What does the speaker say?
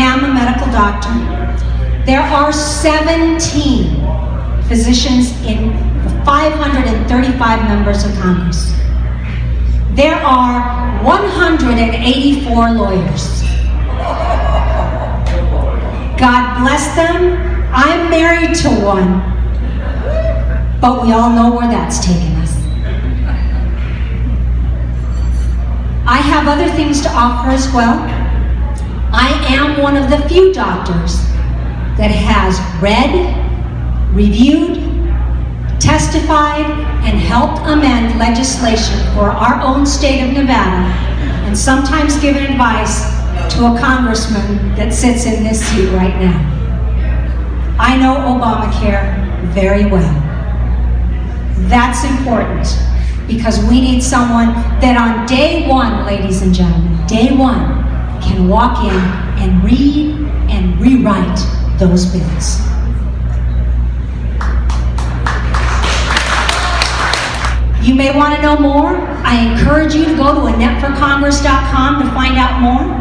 am a medical doctor. There are 17 physicians in the 535 members of Congress. There are 184 lawyers. God bless them. I'm married to one, but we all know where that's taken us. I have other things to offer as well. I am one of the few doctors that has read, reviewed, testified, and helped amend legislation for our own state of Nevada, and sometimes given advice to a congressman that sits in this seat right now. I know Obamacare very well. That's important, because we need someone that on day one, ladies and gentlemen, day one, can walk in and read and rewrite those bills. You may want to know more. I encourage you to go to AnnetteForCongress.com to find out more.